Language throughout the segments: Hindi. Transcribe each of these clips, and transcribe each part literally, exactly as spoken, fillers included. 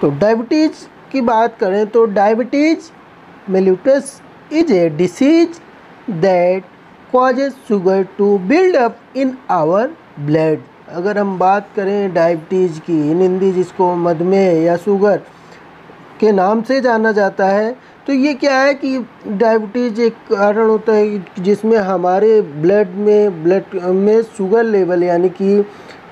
तो डायबिटीज की बात करें तो diabetes mellitus is a disease that causes sugar to build up in our blood. अगर हम बात करें डायबिटीज़ की, इन हिंदी जिसको मधुमेह या शुगर के नाम से जाना जाता है, तो ये क्या है कि डायबिटीज़ एक कारण होता है जिसमें हमारे ब्लड में ब्लड में शुगर लेवल यानी कि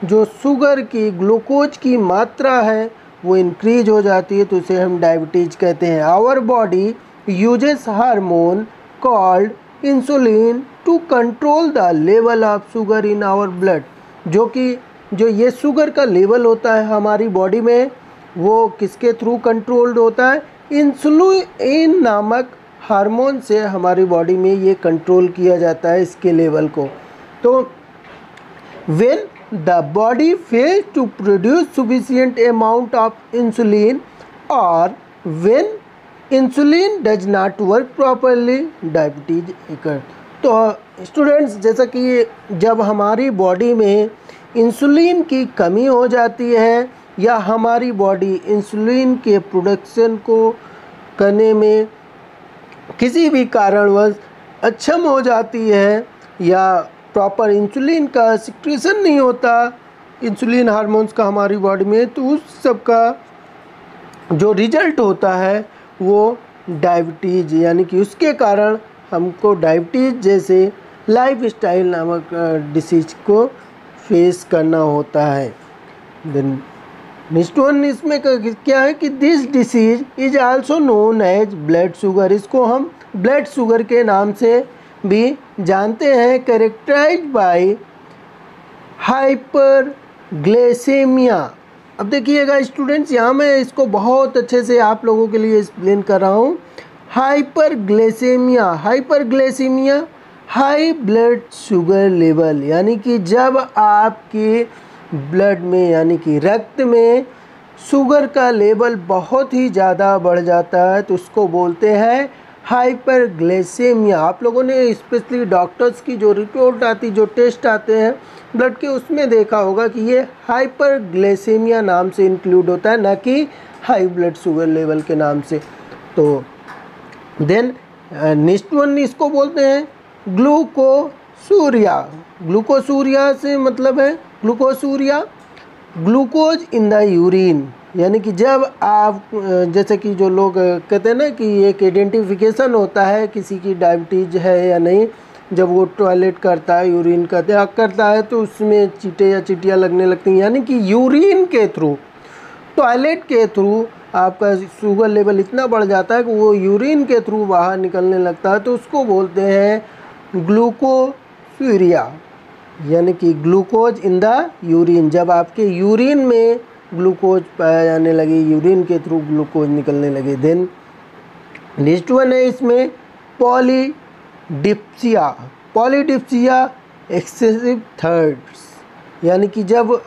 जो शुगर की ग्लूकोज की मात्रा है वो इंक्रीज हो जाती है, तो इसे हम डायबिटीज़ कहते हैं। Our body uses hormone called insulin to control the level of sugar in our blood, जो कि जो ये शुगर का लेवल होता है हमारी बॉडी में वो किसके थ्रू कंट्रोल्ड होता है, इंसुलिन नामक हार्मोन से हमारी बॉडी में ये कंट्रोल किया जाता है इसके लेवल को। तो when the body fails to produce sufficient amount of insulin और when insulin does not work properly diabetes occur. तो स्टूडेंट्स, जैसा कि जब हमारी बॉडी में इंसुलिन की कमी हो जाती है या हमारी बॉडी इंसुलिन के प्रोडक्शन को करने में किसी भी कारणवश अक्षम हो जाती है या प्रॉपर इंसुलिन का सिक्रीशन नहीं होता, इंसुलिन हार्मोन्स का हमारी बॉडी में, तो उस सब का जो रिजल्ट होता है वो डायबिटीज यानी कि उसके कारण हमको डायबिटीज़ जैसे लाइफस्टाइल नामक डिसीज को फेस करना होता है। देन नेक्स्ट वन इसमें क्या है कि this disease is also known as blood sugar, इसको हम ब्लड शुगर के नाम से भी जानते हैं। Characterised by hyperglycaemia. अब देखिएगा स्टूडेंट्स, यहाँ मैं इसको बहुत अच्छे से आप लोगों के लिए एक्सप्लेन कर रहा हूँ। Hyperglycaemia, hyperglycaemia high blood sugar level यानी कि जब आपके ब्लड में यानी कि रक्त में शुगर का लेवल बहुत ही ज़्यादा बढ़ जाता है तो उसको बोलते हैं हाइपरग्लेसेमिया। आप लोगों ने स्पेशली डॉक्टर्स की जो रिपोर्ट आती, जो टेस्ट आते हैं ब्लड के, उसमें देखा होगा कि ये हाइपरग्लेसेमिया नाम से इंक्लूड होता है, ना कि हाई ब्लड शुगर लेवल के नाम से। तो देन नेक्स्ट वन इसको बोलते हैं ग्लूकोसूरिया। ग्लूकोसूरिया से मतलब है glucosuria glucose in the urine, यानी कि जब आप, जैसे कि जो लोग कहते हैं ना कि एक आइडेंटिफिकेशन होता है किसी की डायबिटीज है या नहीं, जब वो टॉयलेट करता है, यूरिन का त्याग करता है तो उसमें चीटे या चीटियाँ लगने लगती हैं, यानी कि यूरिन के थ्रू, टॉयलेट के थ्रू आपका शुगर लेवल इतना बढ़ जाता है कि वो यूरिन के थ्रू बाहर निकलने लगता है, तो उसको बोलते हैं ग्लूकोसूरिया यानी कि ग्लूकोज इन द यूरिन। जब आपके यूरिन में ग्लूकोज पाया जाने लगे, यूरिन के थ्रू ग्लूकोज निकलने लगे। देन नेक्स्ट वन है इसमें पॉलीडिप्सिया। पॉलीडिप्सिया एक्सेसिव थर्स्ट, यानी कि जब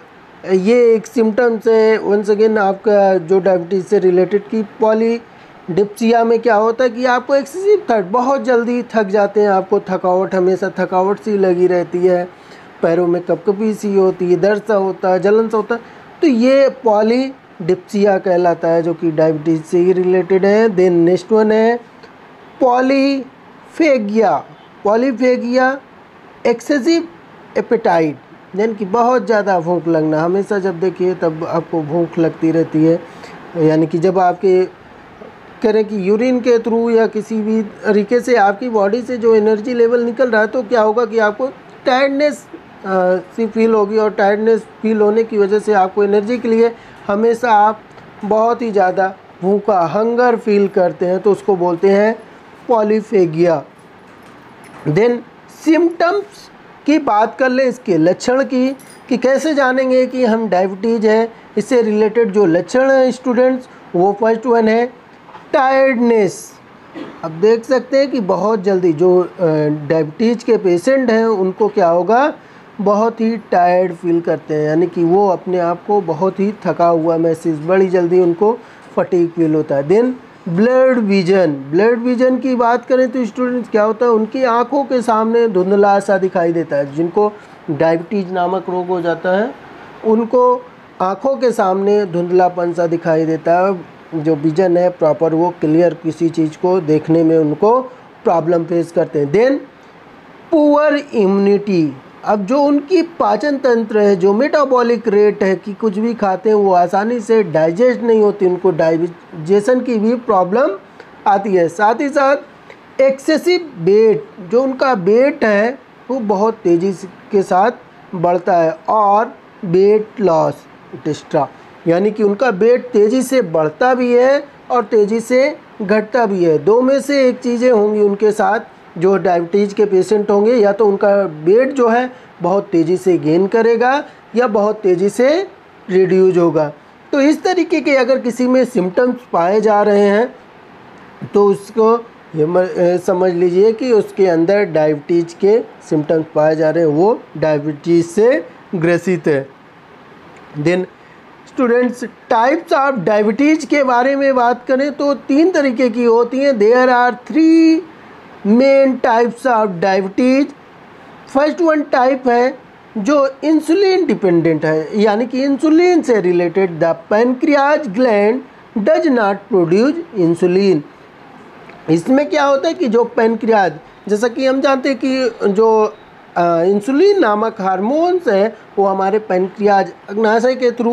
ये एक सिम्टम्स है, वंस अगेन आपका जो डायबिटीज से रिलेटेड, की पॉलीडिप्सिया में क्या होता है कि आपको एक्सेसिव थर्स्ट, बहुत जल्दी थक जाते हैं, आपको थकावट, हमेशा थकावट सी लगी रहती है, पैरों में कपकपी सी होती है, दर्द सा होता है, जलन सा होता है, तो ये पॉलीडिप्सिया कहलाता है जो कि डायबिटीज से ही रिलेटेड है। देन नेक्स्ट वन है पॉलीफेगिया। पॉलीफेगिया एक्सेसिव एपेटाइट, यानी कि बहुत ज़्यादा भूख लगना, हमेशा जब देखिए तब आपको भूख लगती रहती है, यानी कि जब आपके कह रहे कि यूरिन के थ्रू या किसी भी तरीके से आपकी बॉडी से जो एनर्जी लेवल निकल रहा है तो क्या होगा कि आपको टायर्डनेस सी फील होगी, और टायर्डनेस फील होने की वजह से आपको एनर्जी के लिए हमेशा आप बहुत ही ज़्यादा भूखा, हंगर फील करते हैं, तो उसको बोलते हैं पॉलीफेगिया। देन सिम्टम्स की बात कर ले, इसके लक्षण की, कि कैसे जानेंगे कि हम डायबिटीज़ है, इससे रिलेटेड जो लक्षण हैं स्टूडेंट्स, वो फर्स्ट वन है टायर्डनेस। अब देख सकते हैं कि बहुत जल्दी जो डायबिटीज़ के पेशेंट हैं उनको क्या होगा, बहुत ही टायर्ड फील करते हैं, यानी कि वो अपने आप को बहुत ही थका हुआ महसूस, बड़ी जल्दी उनको फटीग फील होता है। Then blood vision. Blood vision की बात करें तो स्टूडेंट्स क्या होता है, उनकी आंखों के सामने धुंधला सा दिखाई देता है, जिनको डायबिटीज नामक रोग हो जाता है उनको आँखों के सामने धुंधलापन सा दिखाई देता है, जो विजन है प्रॉपर वो क्लियर किसी चीज़ को देखने में उनको प्रॉब्लम फेस करते हैं। देन पुअर इम्यूनिटी, अब जो उनकी पाचन तंत्र है, जो मेटाबॉलिक रेट है कि कुछ भी खाते हैं वो आसानी से डाइजेस्ट नहीं होती, उनको डाइजेशन की भी प्रॉब्लम आती है। साथ ही साथ एक्सेसिव वेट, जो उनका वेट है वो बहुत तेज़ी के साथ बढ़ता है, और वेट लॉस डिस्ट्रा, यानी कि उनका वेट तेज़ी से बढ़ता भी है और तेज़ी से घटता भी है। दो में से एक चीज़ें होंगी उनके साथ जो डायबिटीज़ के पेशेंट होंगे, या तो उनका वेट जो है बहुत तेज़ी से गेन करेगा या बहुत तेज़ी से रिड्यूज होगा। तो इस तरीके के अगर किसी में सिम्टम्स पाए जा रहे हैं तो उसको समझ लीजिए कि उसके अंदर डायबिटीज़ के सिम्टम्स पाए जा रहे हैं, वो डायबिटीज़ से ग्रसित है। Then students, types of diabetes के बारे में बात करें तो तीन तरीके की होती हैं। There are three main types of diabetes. First one type है जो इंसुलिन डिपेंडेंट है, यानी कि इंसुलिन से related. The pancreas gland does not produce insulin. इसमें क्या होता है कि जो पैनक्रियाज, जैसा कि हम जानते हैं कि जो इंसुलिन नामक हार्मोन्स है वो हमारे पैनक्रियाज अग्नाशय के थ्रू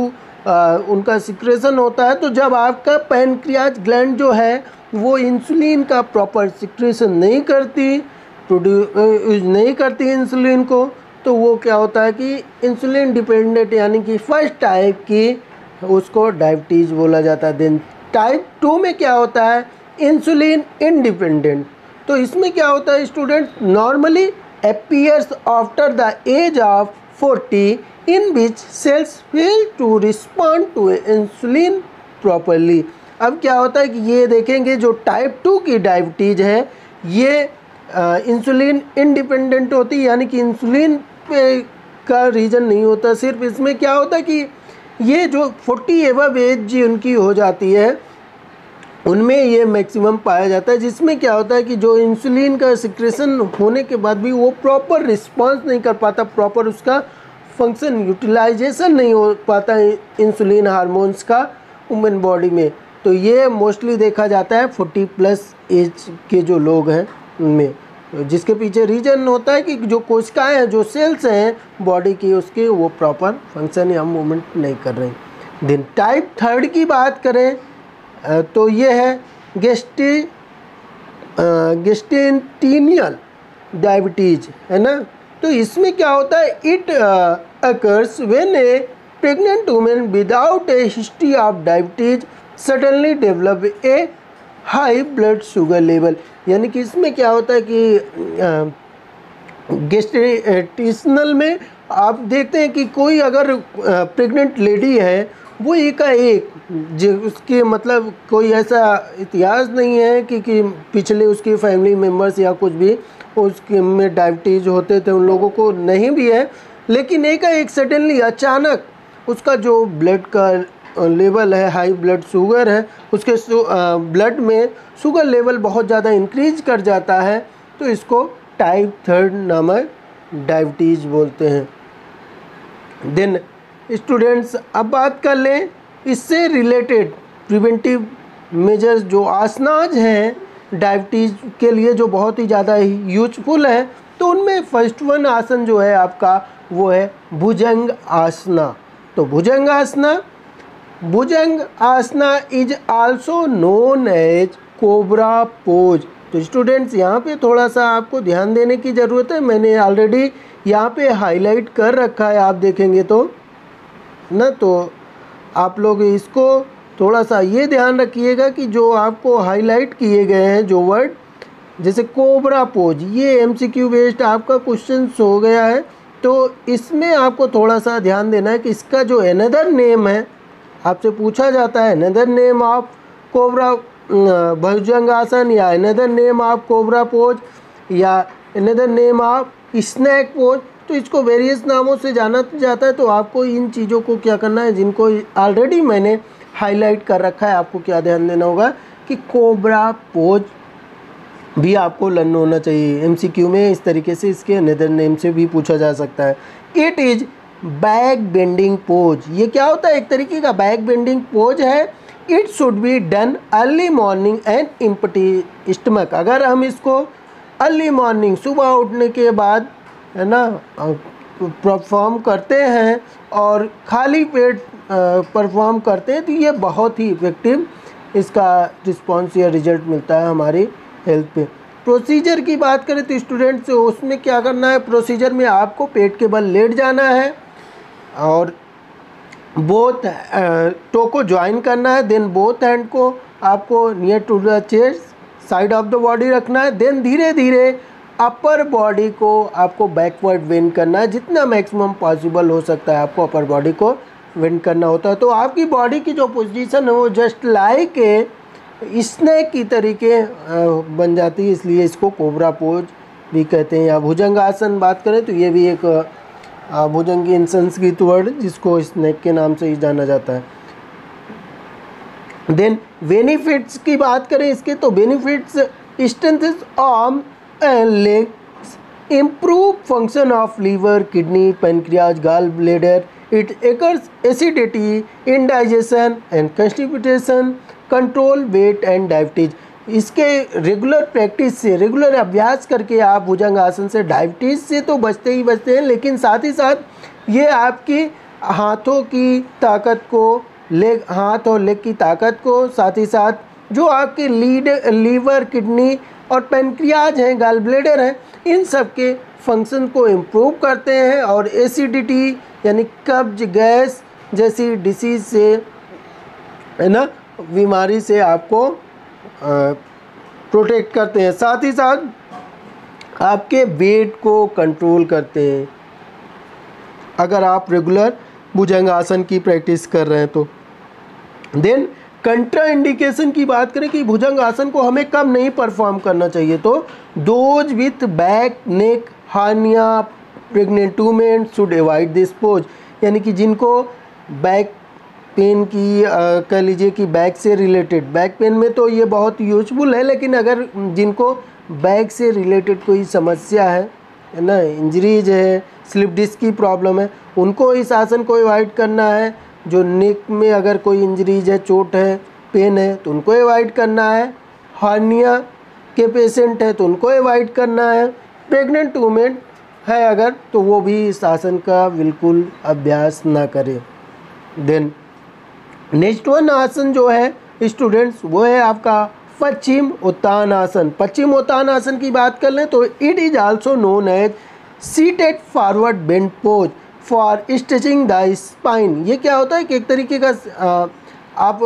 उनका सिक्रेशन होता है। तो जब आपका पैनक्रियाज ग्लैंड जो है वो इंसुलिन का प्रॉपर सिक्रेशन नहीं करती, प्रोड्यूस नहीं करती इंसुलिन को, तो वो क्या होता है कि इंसुलिन डिपेंडेंट, यानी कि फर्स्ट टाइप की उसको डायबिटीज़ बोला जाता है। देन टाइप टू में क्या होता है, इंसुलिन इंडिपेंडेंट। तो इसमें क्या होता है student, normally appears after the age of forty in which cells fail to respond to insulin properly. अब क्या होता है कि ये देखेंगे जो टाइप टू की डायबिटीज़ है ये इंसुलिन इंडिपेंडेंट होती है, यानी कि इंसुलिन पे का रीज़न नहीं होता सिर्फ। इसमें क्या होता है कि ये जो फोर्टी एबव एज जी उनकी हो जाती है उनमें ये मैक्सिमम पाया जाता है, जिसमें क्या होता है कि जो इंसुलिन का सिक्रेशन होने के बाद भी वो प्रॉपर रिस्पॉन्स नहीं कर पाता, प्रॉपर उसका फंक्शन यूटिलाइजेशन नहीं हो पाता इंसुलिन हार्मोन्स का वुमेन बॉडी में। तो ये मोस्टली देखा जाता है फोर्टी प्लस एज के जो लोग हैं उनमें, जिसके पीछे रीज़न होता है कि जो कोशिकाएं हैं, जो सेल्स हैं बॉडी की उसके, वो प्रॉपर फंक्शन या मूवमेंट नहीं कर रहे। देन टाइप थर्ड की बात करें तो ये है गेस्टी गेस्टेंटिनियल डायबिटीज़, है ना। तो इसमें क्या होता है, it occurs when a pregnant women without a history of diabetes suddenly develop a high blood sugar level. यानी कि इसमें क्या होता है कि गेस्टेशनल में आप देखते हैं कि कोई अगर प्रेग्नेंट लेडी है वो एकाएक, जो उसके मतलब कोई ऐसा इतिहास नहीं है कि, कि पिछले उसके फैमिली मेम्बर्स या कुछ भी उसके में डायबिटीज़ होते थे, उन लोगों को नहीं भी है, लेकिन एकाएक सडनली अचानक उसका जो ब्लड का लेवल है, हाई ब्लड शुगर है, उसके ब्लड में शुगर लेवल बहुत ज़्यादा इंक्रीज कर जाता है, तो इसको टाइप थर्ड नामक डायबिटीज़ बोलते हैं। देन स्टूडेंट्स, अब बात कर लें इससे रिलेटेड प्रिवेंटिव मेजर्स, जो आसनाज हैं डायबिटीज़ के लिए जो बहुत ही ज़्यादा यूजफुल है, तो उनमें फर्स्ट वन आसन जो है आपका वो है भुजंगासना। तो bhujangasana bhujang asana is also known as cobra pose. तो स्टूडेंट्स, यहाँ पे थोड़ा सा आपको ध्यान देने की ज़रूरत है, मैंने ऑलरेडी यहाँ पे हाईलाइट कर रखा है, आप देखेंगे तो ना, तो आप लोग इसको थोड़ा सा ये ध्यान रखिएगा कि जो आपको हाईलाइट किए गए हैं जो वर्ड, जैसे कोबरा पोज, ये एमसीक्यू बेस्ड आपका क्वेश्चन हो गया है, तो इसमें आपको थोड़ा सा ध्यान देना है कि इसका जो अनदर नेम है, आपसे पूछा जाता है अनदर नेम ऑफ कोबरा भुजंगासन, या another name of cobra pose, या another name of snake pose. तो इसको वेरियस नामों से जाना जाता है। तो आपको इन चीज़ों को क्या करना है, जिनको ऑलरेडी मैंने हाईलाइट कर रखा है, आपको क्या ध्यान देना होगा कि कोबरा पोज भी आपको लर्न होना चाहिए। एमसीक्यू में इस तरीके से इसके अनदर नेम से भी पूछा जा सकता है। It is back bending pose. ये क्या होता है? एक तरीके का बैक बेंडिंग पोज है। It should be done early morning and empty stomach. अगर हम इसको अर्ली मॉर्निंग सुबह उठने के बाद है ना परफॉर्म करते हैं और खाली पेट परफॉर्म करते हैं तो ये बहुत ही इफेक्टिव इसका रिस्पॉन्स या रिजल्ट मिलता है हमारी हेल्थ पे। प्रोसीजर की बात करें तो स्टूडेंट से उसमें क्या करना है, प्रोसीजर में आपको पेट के बल लेट जाना है और बोथ टो को ज्वाइन करना है, देन बोथ हैंड को आपको near to the chest side of the body रखना है, देन धीरे धीरे अपर बॉडी को आपको बैकवर्ड वेंड करना है। जितना मैक्सिमम पॉसिबल हो सकता है आपको अपर बॉडी को वेंड करना होता है। तो आपकी बॉडी की जो पोजीशन है वो जस्ट लाइक ए स्नैक की तरीके बन जाती है, इसलिए इसको कोबरा पोज भी कहते हैं। या भुजंगासन बात करें तो ये भी एक भुजंगी इंसंस की तोड़ जिसको स्नैक के नाम से ही जाना जाता है। देन बेनिफिट्स की बात करें इसके तो benefits strength arm and legs, improve function of liver, kidney, pancreas, gall bladder, it occurs acidity, indigestion and constipation, control weight and diabetes. इसके रेगुलर प्रैक्टिस से, रेगुलर अभ्यास करके आप भुजंगासन से डायबिटीज से तो बचते ही बचते हैं, लेकिन साथ ही साथ ये आपकी हाथों की ताकत को, लेग हाथ और लेग की ताकत को, साथ ही साथ जो आपके लीड लीवर, किडनी और पेनक्रियाज हैं, गॉल ब्लैडर हैं, इन सब के फंक्शन को इम्प्रूव करते हैं और एसिडिटी यानी कब्ज, गैस जैसी डिसीज से है ना बीमारी से आपको प्रोटेक्ट करते हैं। साथ ही साथ आपके वेट को कंट्रोल करते हैं अगर आप रेगुलर भुजंगासन की प्रैक्टिस कर रहे हैं तो। देन कंट्रा इंडिकेशन की बात करें कि भुजंगासन को हमें कब नहीं परफॉर्म करना चाहिए तो those with back neck hernia, pregnant women should avoid this pose. यानी कि जिनको बैक पेन की कह लीजिए कि बैक से रिलेटेड, बैक पेन में तो ये बहुत यूजफुल है, लेकिन अगर जिनको बैक से रिलेटेड कोई समस्या है है ना, इंजरीज है, स्लिप डिस्क की प्रॉब्लम है, उनको इस आसन को एवॉइड करना है। जो नेक में अगर कोई इंजरीज है, चोट है, पेन है तो उनको एवॉइड करना है। हार्निया के पेशेंट है तो उनको एवॉइड करना है। प्रेग्नेंट वुमेन है अगर तो वो भी इस आसन का बिल्कुल अभ्यास ना करें। देन नेक्स्ट वन आसन जो है स्टूडेंट्स वो है आपका पश्चिमोत्तानासन। पश्चिमोत्तानासन की बात कर लें तो it is also known as seated forward bend pose for stretching the spine. ये क्या होता है कि एक तरीके का आप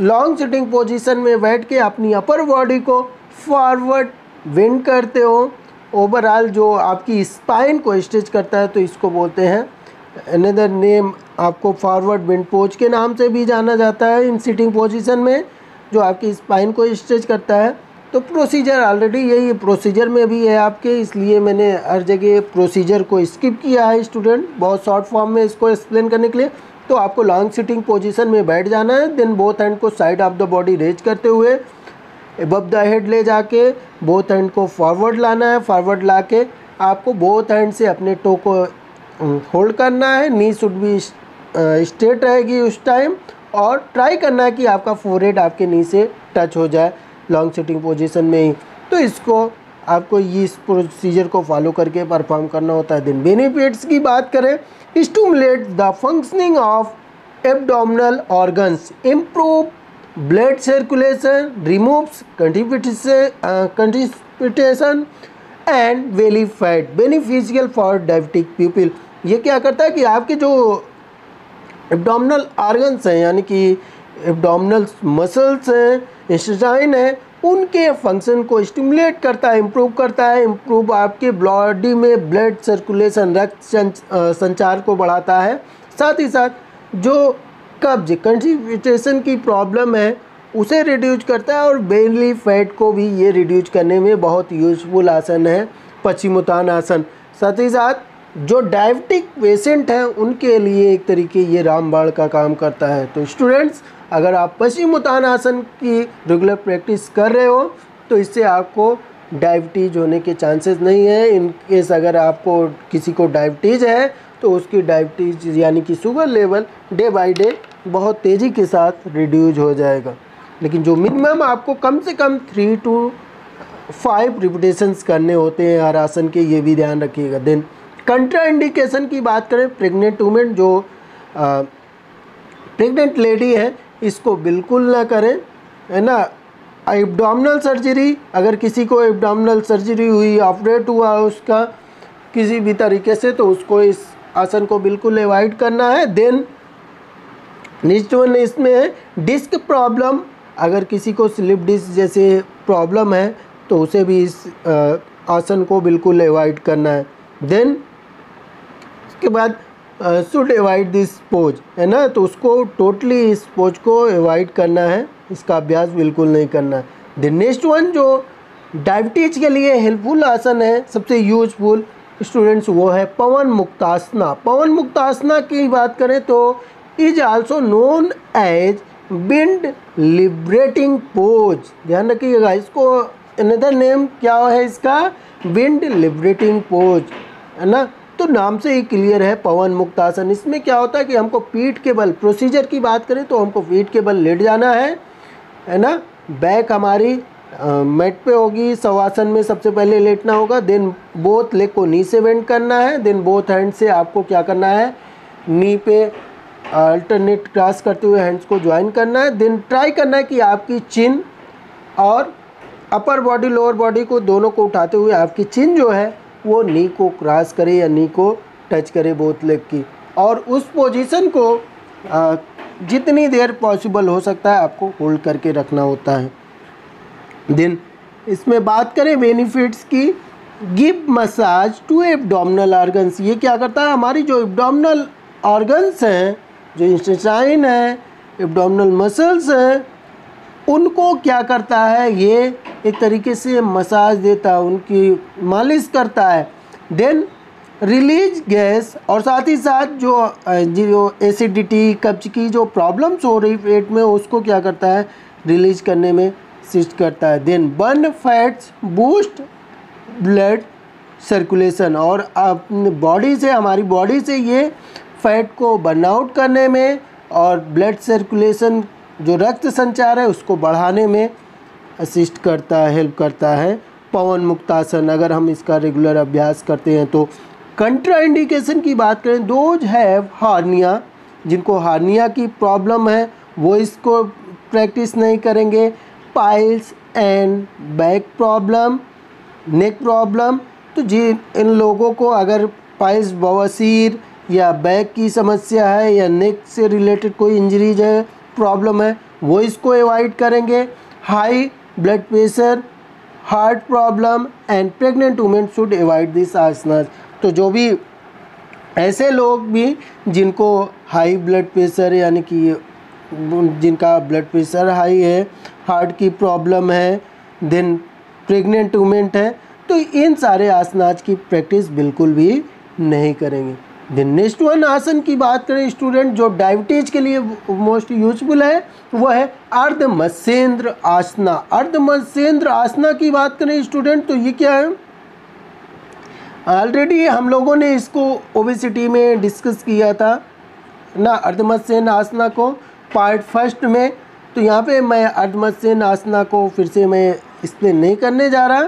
लॉन्ग सिटिंग पोजीशन में बैठ के अपनी अपर बॉडी को फॉरवर्ड बेंड करते हो, ओवरऑल जो आपकी स्पाइन को स्ट्रेच करता है, तो इसको बोलते हैं अनदर नेम आपको फॉरवर्ड बेंड पोज के नाम से भी जाना जाता है। इन सिटिंग पोजीशन में जो आपकी स्पाइन को स्ट्रेच करता है तो प्रोसीजर ऑलरेडी यही प्रोसीजर में भी है आपके, इसलिए मैंने हर जगह प्रोसीजर को स्किप किया है स्टूडेंट, बहुत शॉर्ट फॉर्म में इसको एक्सप्लेन करने के लिए। तो आपको लॉन्ग सिटिंग पोजीशन में बैठ जाना है, देन बोथ हैंड को side of the body raise करते हुए अबव द हेड ले जाके बोथ हैंड को फॉरवर्ड लाना है। फॉरवर्ड ला के आपको बोथ हैंड से अपने टो को होल्ड करना है, नी शुड बी स्ट्रेट रहेगी उस टाइम, और ट्राई करना है कि आपका फोरहेड आपके नी से टच हो जाए लॉन्ग सिटिंग पोजीशन में ही। तो इसको आपको ये इस प्रोसीजर को फॉलो करके परफॉर्म करना होता है। देन बेनिफिट्स की बात करें, stimulate the functioning of abdominal organs, improve blood circulation, removes constipation and belly fat, beneficial for diabetic people. ये क्या करता है कि आपके जो एब्डोमिनल ऑर्गन्स हैं यानी कि एब्डोमिनल मसल्स हैं, इंटेस्टाइन है, उनके फंक्शन को स्टिमुलेट करता है, इम्प्रूव करता है। इम्प्रूव आपके बॉडी में ब्लड सर्कुलेशन, रक्त संचार को बढ़ाता है। साथ ही साथ जो कब्ज, कॉन्स्टिपेशन की प्रॉब्लम है उसे रिड्यूस करता है, और बेली फैट को भी ये रिड्यूस करने में बहुत यूजफुल आसन है पश्चिमोत्तानासन। साथ ही साथ जो डायबिटिक पेशेंट हैं उनके लिए एक तरीके ये रामबाण का काम करता है। तो स्टूडेंट्स अगर आप पश्चिमोत्तानासन की रेगुलर प्रैक्टिस कर रहे हो तो इससे आपको डायबिटीज होने के चांसेस नहीं है। इन केस अगर आपको किसी को डायबिटीज है तो उसकी डायबिटीज यानी कि sugar level day by day बहुत तेज़ी के साथ रिड्यूज हो जाएगा। लेकिन जो मिनिमम आपको कम से कम थ्री टू फाइव रिपीटेशंस करने होते हैं हर आसन के, ये भी ध्यान रखिएगा। देन कंट्राइंडिकेशन की बात करें, प्रेग्नेंट वुमेन जो प्रेग्नेंट लेडी है इसको बिल्कुल ना करें, है ना। एब्डोमिनल सर्जरी, अगर किसी को एब्डोमिनल सर्जरी हुई, ऑपरेट हुआ उसका किसी भी तरीके से, तो उसको इस आसन को बिल्कुल एवॉइड करना है। देन नेक्स्ट वन इसमें है डिस्क प्रॉब्लम, अगर किसी को स्लिप डिस्क जैसे प्रॉब्लम है तो उसे भी इस आसन को बिल्कुल एवॉइड करना है। देन इसके बाद शुड एवॉइड दिस पोज, है ना, तो उसको टोटली इस पोज को एवॉइड करना है, इसका अभ्यास बिल्कुल नहीं करना है। देन नेक्स्ट वन जो डायबिटीज के लिए हेल्पफुल आसन है, सबसे यूजफुल स्टूडेंट्स, वो है पवनमुक्तासना। पवनमुक्तासना की बात करें तो is also known as wind liberating pose, ध्यान रखिएगा। इसको अनदर नेम क्या है इसका, विंड लिबरेटिंग पोज, है ना, तो नाम से ही क्लियर है पवनमुक्तासन। इसमें क्या होता है कि हमको पीठ के बल, प्रोसीजर की बात करें तो हमको पीठ के बल लेट जाना है, है ना। बैक हमारी मैट पे होगी, शवासन में सबसे पहले लेटना होगा। देन बोथ लेग को नी से बेंड करना है। देन बोथ हैंड से आपको क्या करना है, नी पे अल्टरनेट क्रॉस करते हुए हैंड्स को ज्वाइन करना है। देन ट्राई करना है कि आपकी चिन और अपर बॉडी, लोअर बॉडी को दोनों को उठाते हुए आपकी चिन जो है वो नी को क्रॉस करे या नी को टच करे बोथ लेग की, और उस पोजीशन को आ, जितनी देर पॉसिबल हो सकता है आपको होल्ड करके रखना होता है। देन इसमें बात करें बेनिफिट्स की, give massage to abdominal organs, ये क्या करता है, हमारी जो एब्डोमिनल ऑर्गन्स हैं, जो इंटेस्टाइन है, एब्डोमिनल मसल्स हैं, उनको क्या करता है, ये एक तरीके से मसाज देता है, उनकी मालिश करता है। देन रिलीज गैस, और साथ ही साथ जो जो एसिडिटी, कब्ज की जो प्रॉब्लम्स हो रही पेट में, उसको क्या करता है, रिलीज करने में असिस्ट करता है। Then burn fats, boost blood circulation, और अपनी बॉडी से, हमारी बॉडी से ये फैट को बर्न आउट करने में और ब्लड सर्कुलेशन, जो रक्त संचार है, उसको बढ़ाने में असिस्ट करता है, हेल्प करता है पवनमुक्तासन, अगर हम इसका रेगुलर अभ्यास करते हैं तो। कंट्राइंडिकेशन की बात करें, दोज हैव हार्निया, जिनको हार्निया की प्रॉब्लम है वो इसको प्रैक्टिस नहीं करेंगे। Piles and back problem, neck problem, तो जी इन लोगों को अगर पाइल्स, बवासीर या बैक की समस्या है या नेक से रिलेटेड कोई इंजरीज है, प्रॉब्लम है, वो इसको एवॉइड करेंगे। High blood pressure, heart problem and pregnant women should avoid this asanas, तो जो भी ऐसे लोग भी जिनको हाई ब्लड प्रेशर, यानी कि जिनका ब्लड प्रेशर हाई है, हार्ट की प्रॉब्लम है, देन प्रेग्नेंट वुमेन है, तो इन सारे आसनाज की प्रैक्टिस बिल्कुल भी नहीं करेंगे। देन नेक्स्ट वन आसन की बात करें स्टूडेंट, जो डायबिटीज के लिए मोस्ट यूजफुल है, वह है अर्धमसेंद्रासन। अर्धमसेंद्रासन की बात करें स्टूडेंट, तो ये क्या है, ऑलरेडी हम लोगों ने इसको ओबेसिटी में डिस्कस किया था ना, अर्धमसेंद्रासन को पार्ट फर्स्ट में, तो यहाँ पे मैं अर्धमसेंद्रासन को फिर से मैं एक्सप्लेन नहीं करने जा रहा।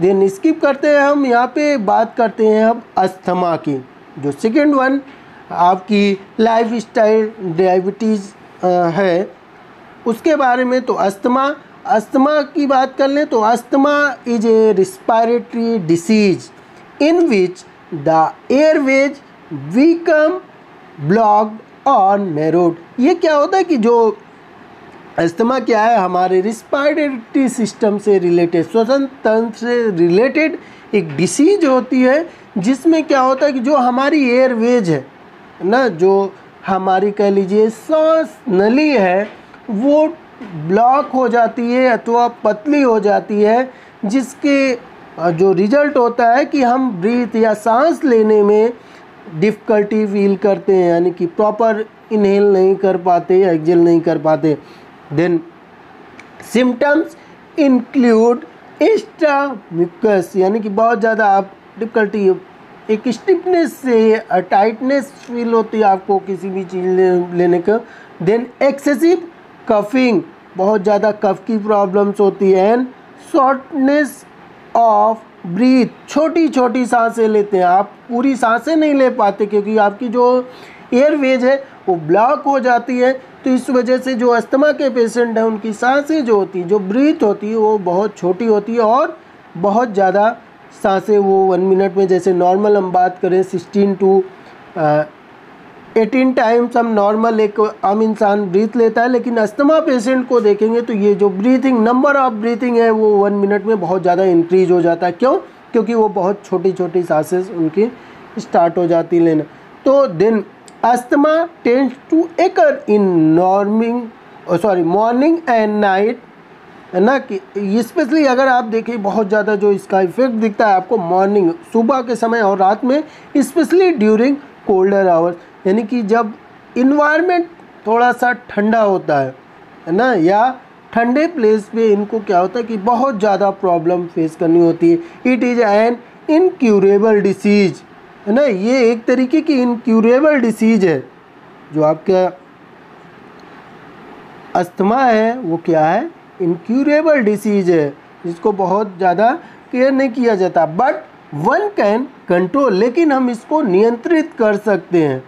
देन स्किप करते हैं हम, यहाँ पे बात करते हैं अब अस्थमा की, जो सेकेंड वन आपकी लाइफ स्टाइल डायबिटीज़ है उसके बारे में। तो अस्थमा, अस्थमा की बात कर लें तो asthma is a respiratory disease in which the airways become blocked और नैरोड। ये क्या होता है कि जो अस्थमा क्या है, हमारे रिस्पायरेटरी सिस्टम से रिलेटेड, श्वसन तंत्र से रिलेटेड एक डिसीज होती है, जिसमें क्या होता है कि जो हमारी एयरवेज है ना, जो हमारी कह लीजिए सांस नली है, वो ब्लॉक हो जाती है अथवा पतली हो जाती है, जिसके जो रिजल्ट होता है कि हम ब्रीथ या सांस लेने में डिफ़िकल्टी फील करते हैं, यानी कि प्रॉपर इनहेल नहीं कर पाते या एक्सहेल नहीं कर पाते। Then symptoms include extra mucus, यानी कि बहुत ज़्यादा आप डिफिकल्टी एक स्टिफनेस से टाइटनेस फील होती है आपको किसी भी चीज़ ले, लेने का। देन एक्सेसिव कफिंग, बहुत ज़्यादा कफ की प्रॉब्लम्स होती है। एंड शॉर्टनेस ऑफ ब्रीथ, छोटी छोटी सांसें लेते हैं आप, पूरी सांसें नहीं ले पाते क्योंकि आपकी जो एयरवेज है वो ब्लॉक हो जाती है। तो इस वजह से जो अस्थमा के पेशेंट हैं उनकी सांसें जो होती हैं, जो ब्रीथ होती है वो बहुत छोटी होती है और बहुत ज़्यादा सांसें वो वन मिनट में, जैसे नॉर्मल हम बात करें सिक्सटीन टू एटीन टाइम्स हम नॉर्मल एक आम इंसान ब्रीथ लेता है, लेकिन अस्थमा पेशेंट को देखेंगे तो ये जो ब्रीथिंग नंबर ऑफ ब्रीथिंग है वो वन मिनट में बहुत ज़्यादा इंक्रीज हो जाता है। क्यों? क्योंकि वो बहुत छोटी छोटी सांसें उनकी स्टार्ट हो जाती लेना। तो then asthma tends to occur in norming sorry morning and night, है ना, कि स्पेशली अगर आप देखें बहुत ज़्यादा जो इसका इफेक्ट दिखता है आपको मॉर्निंग, सुबह के समय और रात में, स्पेशली ड्यूरिंग कोल्डर आवर्स, यानी कि जब इन्वायरमेंट थोड़ा सा ठंडा होता है, है ना, या ठंडे प्लेस पे इनको क्या होता है कि बहुत ज़्यादा प्रॉब्लम फेस करनी होती है। It is an incurable disease, है ना, ये एक तरीके की इनक्यूरेबल डिसीज़ है। जो आपका अस्थमा है वो क्या है? इनक्यूरेबल डिसीज़ है, जिसको बहुत ज़्यादा केयर नहीं किया जाता। बट वन कैन कंट्रोल, लेकिन हम इसको नियंत्रित कर सकते हैं,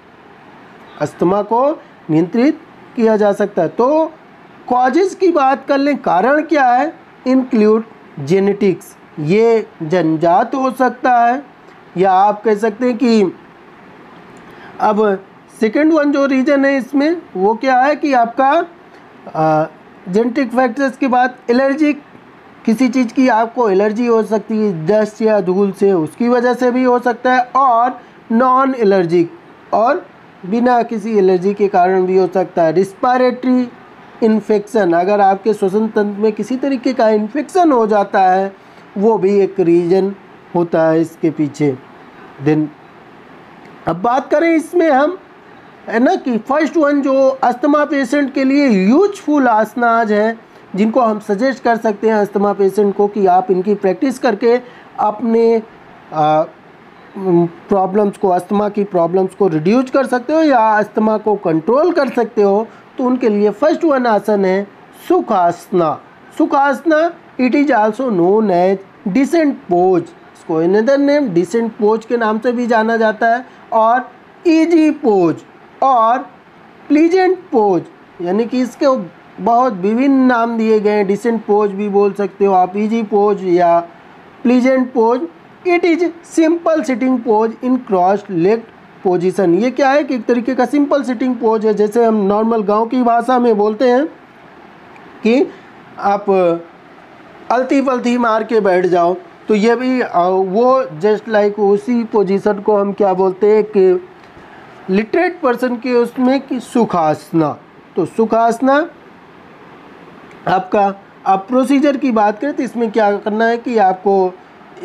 अस्थमा को नियंत्रित किया जा सकता है। तो कॉजेज़ की बात कर लें, कारण क्या है? इंक्लूड जेनेटिक्स, ये जनजात हो सकता है, या आप कह सकते हैं कि अब सेकेंड वन जो रीज़न है इसमें वो क्या है कि आपका जेनेटिक फैक्टर्स के बाद एलर्जिक, किसी चीज़ की आपको एलर्जी हो सकती है डस्ट या धूल से, उसकी वजह से भी हो सकता है। और नॉन एलर्जिक और बिना किसी एलर्जी के कारण भी हो सकता है। रिस्पायरेटरी इन्फेक्शन, अगर आपके श्वसन तंत्र में किसी तरीके का इन्फेक्शन हो जाता है वो भी एक रीज़न होता है इसके पीछे। देन अब बात करें इसमें हम, है ना, कि फर्स्ट वन जो अस्थमा पेशेंट के लिए यूजफुल आसनाज हैं जिनको हम सजेस्ट कर सकते हैं अस्थमा पेशेंट को कि आप इनकी प्रैक्टिस करके अपने प्रॉब्लम्स को, अस्थमा की प्रॉब्लम्स को रिड्यूस कर सकते हो या अस्थमा को कंट्रोल कर सकते हो। तो उनके लिए फर्स्ट वन आसन है Sukhasana. Sukhasana it is also known as decent pose, इसको अनदर नेम डिसेंट पोज के नाम से भी जाना जाता है, और ईजी पोज और प्लीजेंट पोज, यानी कि इसके बहुत विभिन्न नाम दिए गए हैं। डिसेंट पोज भी बोल सकते हो आप, इजी पोज या pleasant pose. It is simple sitting pose in cross leg position, ये क्या है कि एक तरीके का सिंपल सिटिंग पोज है। जैसे हम नॉर्मल गांव की भाषा में बोलते हैं कि आप अलती पलथी मार के बैठ जाओ, तो ये भी वो जस्ट लाइक उसी पोजीशन को हम क्या बोलते हैं कि लिटरेट पर्सन के उसमें कि सुखासना। तो सुखासना आपका, आप प्रोसीजर की बात करें तो इसमें क्या करना है कि आपको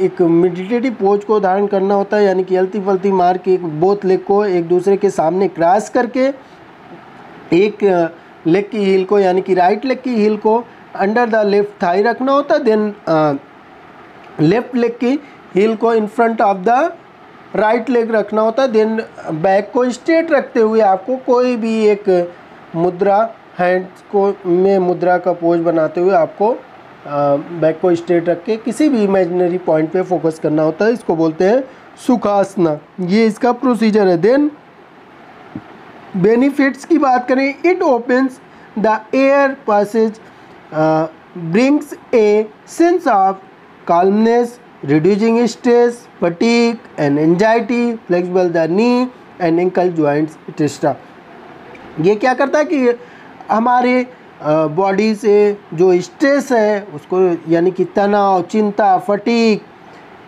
एक मेडिटेटिव पोज को धारण करना होता है, यानी कि हल्ती फलती मार के बोथ लेग को एक दूसरे के सामने क्रॉस करके, एक लेग की हील को यानी कि राइट लेग की हील को अंडर द लेफ्ट थाई रखना होता है, देन लेफ्ट लेग की हील को in front of the right leg रखना होता है, देन बैक को स्ट्रेट रखते हुए आपको कोई भी एक मुद्रा, हैंड्स को में मुद्रा का पोज बनाते हुए आपको बैक को स्ट्रेट रख के किसी भी इमेजिनरी पॉइंट पे फोकस करना होता है, इसको बोलते हैं सुखासना, ये इसका प्रोसीजर है। देन बेनिफिट्स की बात करें, it opens the air Passage, brings a sense of calmness, reducing stress, fatigue and anxiety, flexible the knee and ankle joints etcetera. ये क्या करता है कि हमारे बॉडी से जो स्ट्रेस है उसको, यानी कि तनाव, चिंता, फटीग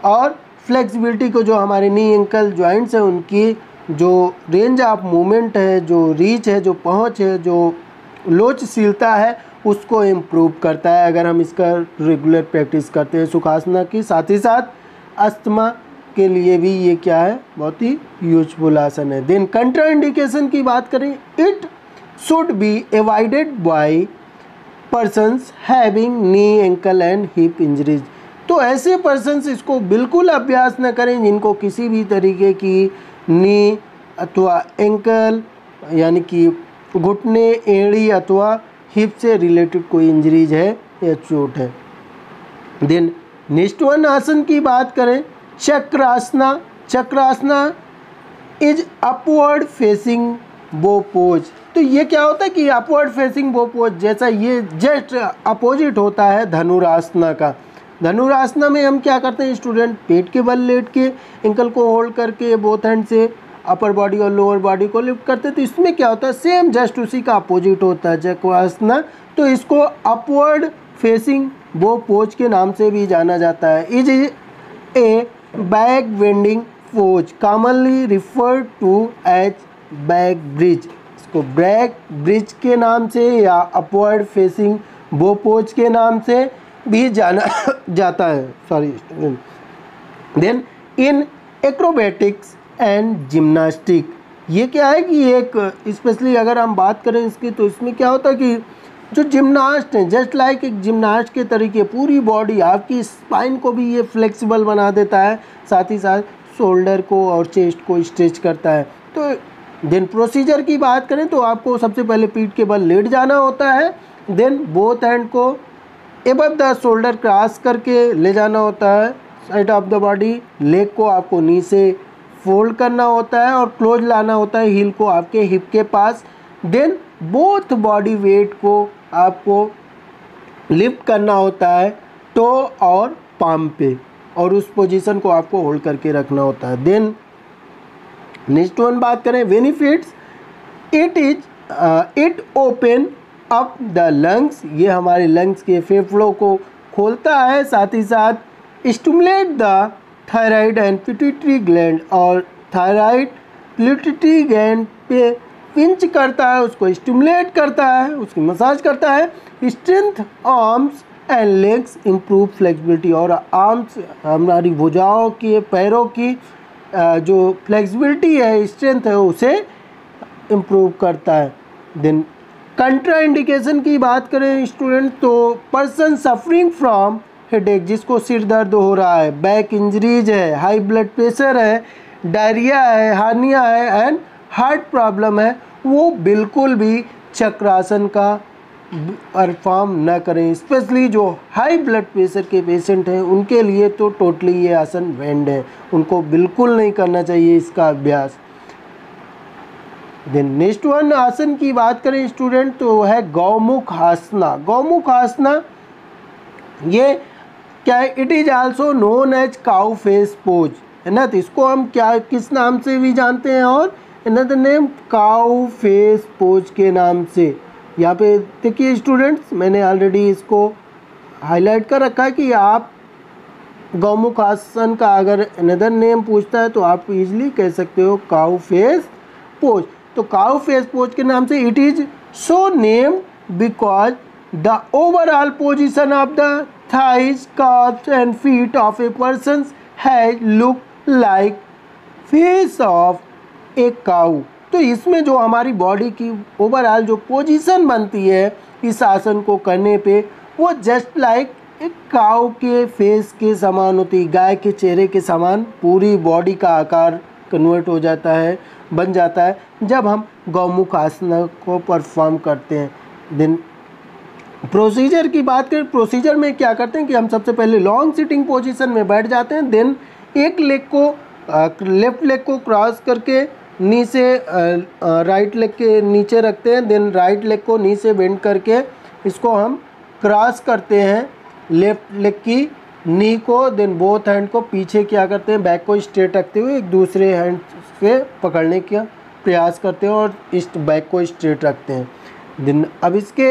और फ्लेक्सिबिलिटी को, जो हमारे नी एंकल जॉइंट्स हैं उनकी जो रेंज ऑफ मूवमेंट है, जो रीच है, जो पहुंच है, जो लोचशीलता है, उसको इम्प्रूव करता है अगर हम इसका रेगुलर प्रैक्टिस करते हैं सुखासना की। साथ ही साथ अस्थमा के लिए भी ये क्या है, बहुत ही यूजफुल आसन है। देन कंट्रा इंडिकेशन की बात करें, it should be avoided by persons having knee, ankle and hip injuries, तो ऐसे पर्सन्स इसको बिल्कुल अभ्यास न करें जिनको किसी भी तरीके की नी अथवा एंकल यानी कि घुटने, एड़ी अथवा हिप से रिलेटेड कोई इंजरीज है या चोट है। देन निष्ठवन आसन की बात करें, Chakrasana. Chakrasana is upward facing bow pose. तो ये क्या होता है कि अपवर्ड फेसिंग बो पोज जैसा ये जस्ट अपोजिट होता है धनुरासना का। धनुरासना में हम क्या करते हैं स्टूडेंट, पेट के बल लेट के एंकल को होल्ड करके बोथ हैंड से अपर बॉडी और लोअर बॉडी को लिफ्ट करते हैं। तो इसमें क्या होता है सेम जस्ट उसी का अपोजिट होता है चक्रासना। तो इसको अपवर्ड फेसिंग बो पोज के नाम से भी जाना जाता है। Is a back bending pose commonly referred to as back bridge. इसको बैक ब्रिज के नाम से या अपवर्ड फेसिंग बो पोज के नाम से भी जाना जाता है। Sorry student. Then in acrobatics and gymnastic, ये क्या है कि एक स्पेशली अगर हम बात करें इसकी तो इसमें क्या होता है कि जो जिम्नास्ट हैं जस्ट लाइक एक जिम्नास्ट के तरीके पूरी बॉडी आपकी स्पाइन को भी ये फ्लेक्सिबल बना देता है, साथ ही साथ शोल्डर को और चेस्ट को स्ट्रेच करता है। तो देन प्रोसीजर की बात करें तो आपको सबसे पहले पीठ के बल लेट जाना होता है, देन बोथ हैंड को एबव द शोल्डर क्रॉस करके ले जाना होता है side of the body, leg को आपको नी से फोल्ड करना होता है और क्लोज लाना होता है हील को आपके हिप के पास। देन बोथ बॉडी वेट को आपको लिफ्ट करना होता है टो और पाम पे और उस पोजीशन को आपको होल्ड करके रखना होता है। देन नेक्स्ट वन बात करें benefits, it is it open up the lungs, ये हमारे लंग्स के फेफड़ों को खोलता है, साथ ही साथ stimulate the thyroid and pituitary gland और थायराइड पिट्यूटरी ग्लैंड पे पिंच करता है, उसको स्टिमुलेट करता है, उसकी मसाज करता है। Strength arms and legs, improve flexibility, और आर्म्स हमारी भुजाओं की पैरों की जो फ्लेक्सिबिलिटी है स्ट्रेंथ है उसे इम्प्रूव करता है। देन कंट्रा इंडिकेशन की बात करें स्टूडेंट तो पर्सन सफरिंग फ्रॉम हेडेक, जिसको सिर दर्द हो रहा है, बैक इंजरीज है, हाई ब्लड प्रेशर है, डायरिया है, हार्निया है एंड हार्ट प्रॉब्लम है, वो बिल्कुल भी चक्रासन का परफॉर्म ना करें। स्पेशली जो हाई ब्लड प्रेशर के पेशेंट हैं उनके लिए तो टोटली ये आसन बैंड है, उनको बिल्कुल नहीं करना चाहिए इसका अभ्यास। देन नेक्स्ट वन आसन की बात करें स्टूडेंट तो है गौमुखासना। गौमुखासना ये क्या है, it is also known as cow face pose है ना, तो इसको हम क्या किस नाम से भी जानते हैं और another name cow face pose के नाम से। यहाँ पे देखिए स्टूडेंट्स मैंने ऑलरेडी इसको हाईलाइट कर रखा है कि आप गौमुखासन का अगर अनदर नेम पूछता है तो आप इजीली कह सकते हो काउ फेस पोज। तो काउ फेस पोज के नाम से it is so named because the overall position of the thighs, calves and feet of a person has look like face of एक काऊ। तो इसमें जो हमारी बॉडी की ओवरऑल जो पोजीशन बनती है इस आसन को करने पे वो जस्ट लाइक एक काऊ के फेस के समान होती है, गाय के चेहरे के समान पूरी बॉडी का आकार कन्वर्ट हो जाता है, बन जाता है जब हम गौमुख आसन को परफॉर्म करते हैं। देन प्रोसीजर की बात करें, प्रोसीजर में क्या करते हैं कि हम सबसे पहले लॉन्ग सिटिंग पोजिशन में बैठ जाते हैं, देन एक लेग को लेफ्ट लेग को क्रॉस करके नी से राइट लेग के नीचे रखते हैं, देन राइट लेग को नी से बेंड करके इसको हम क्रॉस करते हैं लेफ्ट लेग की नी को, देन बोथ हैंड को पीछे क्या करते हैं बैक को स्ट्रेट रखते हुए एक दूसरे हैंड से पकड़ने का प्रयास करते हैं और इस बैक को स्ट्रेट रखते हैं। देन अब इसके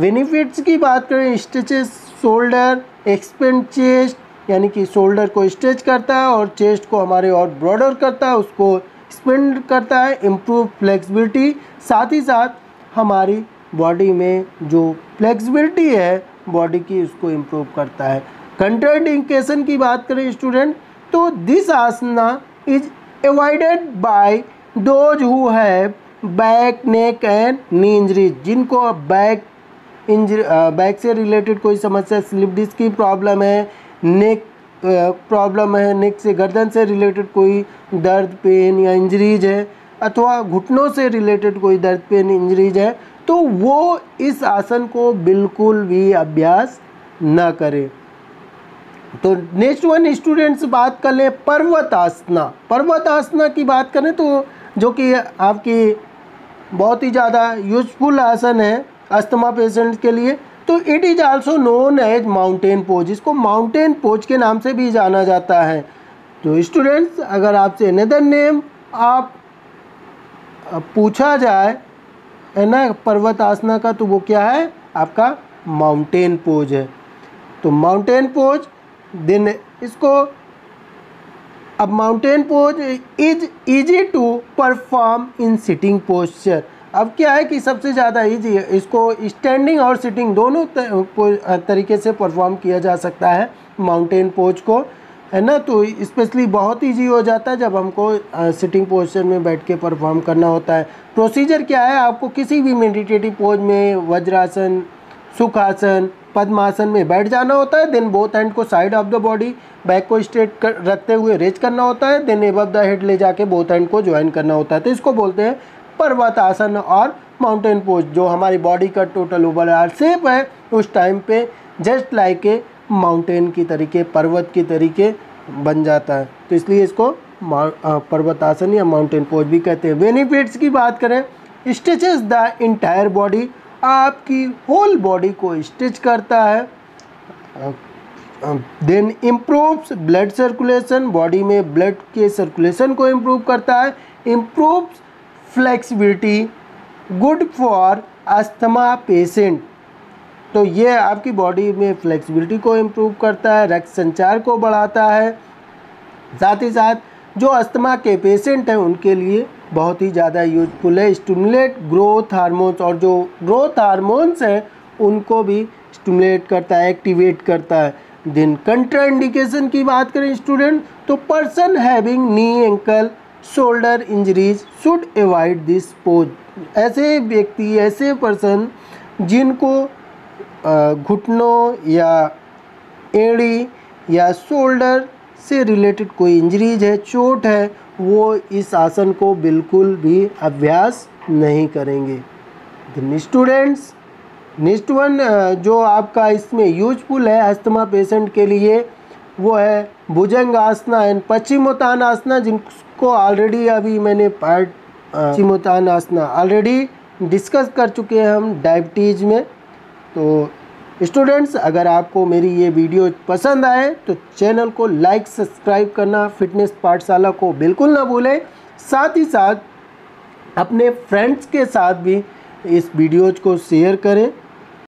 बेनिफिट्स की बात करें, स्ट्रेचेस शोल्डर, एक्सपेंड चेस्ट यानी कि शोल्डर को स्ट्रेच करता है और चेस्ट को हमारे और ब्रॉडर करता है, उसको स्पिंड करता है, इम्प्रूव फ्लेक्सिबिलिटी, साथ ही साथ हमारी बॉडी में जो फ्लेक्सिबिलिटी है बॉडी की उसको इम्प्रूव करता है। कंट्राइंडिकेशन की बात करें स्टूडेंट तो this asana is avoided by those who have back, neck and knee injury, जिनको बैक इंजरी बैक से रिलेटेड कोई समस्या, स्लिप डिस्क की प्रॉब्लम है नेक प्रॉब्लम है, नेक से गर्दन से रिलेटेड कोई दर्द पेन या इंजरीज है अथवा घुटनों से रिलेटेड कोई दर्द पेन इंजरीज है तो वो इस आसन को बिल्कुल भी अभ्यास ना करें। तो नेक्स्ट वन स्टूडेंट्स बात कर लें पर्वतासना। पर्वतासना की बात करें तो जो कि आपकी बहुत ही ज़्यादा यूजफुल आसन है अस्थमा पेशेंट के लिए। तो it is also known as mountain pose, इसको माउंटेन पोज के नाम से भी जाना जाता है। तो स्टूडेंट्स अगर आपसे अनदर नेम आप पूछा जाए है ना पर्वतासना का तो वो क्या है आपका माउंटेन पोज है। तो माउंटेन पोज देन इसको अब mountain pose is easy to perform in sitting posture. अब क्या है कि सबसे ज़्यादा इजी है, इसको स्टैंडिंग और सिटिंग दोनों तरीके से परफॉर्म किया जा सकता है माउंटेन पोज को है ना। तो स्पेशली बहुत ईजी हो जाता है जब हमको सिटिंग पोस्चर में बैठ के परफॉर्म करना होता है। प्रोसीजर क्या है, आपको किसी भी मेडिटेटिव पोज में वज्रासन सुखासन पद्मासन में बैठ जाना होता है। देन बोथ हैंड को side of the body back को स्ट्रेट कर रखते हुए रेज करना होता है। देन एबव द हेड ले जाके बोथ हैंड को ज्वाइन करना होता है। तो इसको बोलते हैं पर्वतासन और माउंटेन पोज। जो हमारी बॉडी का टोटल ओवरऑल शेप है उस टाइम पे जस्ट लाइक ए माउंटेन की तरीके पर्वत की तरीके बन जाता है। तो इसलिए इसको पर्वतासन या माउंटेन पोज भी कहते हैं। बेनिफिट्स की बात करें स्ट्रेचेस द इंटायर बॉडी, आपकी होल बॉडी को स्ट्रेच करता है। Then improves blood circulation, body में ब्लड के सर्कुलेशन को इम्प्रूव करता है। Improves flexibility, good for asthma patient, तो ये आपकी बॉडी में फ्लेक्सिबिलिटी को इम्प्रूव करता है, रक्त संचार को बढ़ाता है। साथ ही साथ जो अस्थमा के पेशेंट हैं उनके लिए बहुत ही ज़्यादा यूजफुल है। स्टिमुलेट ग्रोथ हार्मोन्स, और जो ग्रोथ हार्मोन्स हैं उनको भी स्टिमुलेट करता है एक्टिवेट करता है। देन कंट्राइंडिकेशन की बात करें स्टूडेंट तो person having knee ankle shoulder injuries should avoid this pose. ऐसे व्यक्ति ऐसे पर्सन जिनको घुटनों या एड़ी या शोल्डर से रिलेटेड कोई इंजरीज है चोट है वो इस आसन को बिल्कुल भी अभ्यास नहीं करेंगे। स्टूडेंट्स नेक्स्ट वन जो आपका इसमें यूजफुल है अस्थमा पेशेंट के लिए वो है भुजंगासना एंड पश्चिमोत्तानासन, जिनको ऑलरेडी अभी मैंने पार्ट पश्चिमोत्तानासन ऑलरेडी डिस्कस कर चुके हैं हम डायबिटीज में। तो स्टूडेंट्स अगर आपको मेरी ये वीडियो पसंद आए तो चैनल को लाइक सब्सक्राइब करना, फिटनेस पाठशाला को बिल्कुल ना भूलें। साथ ही साथ अपने फ्रेंड्स के साथ भी इस वीडियोज को शेयर करें।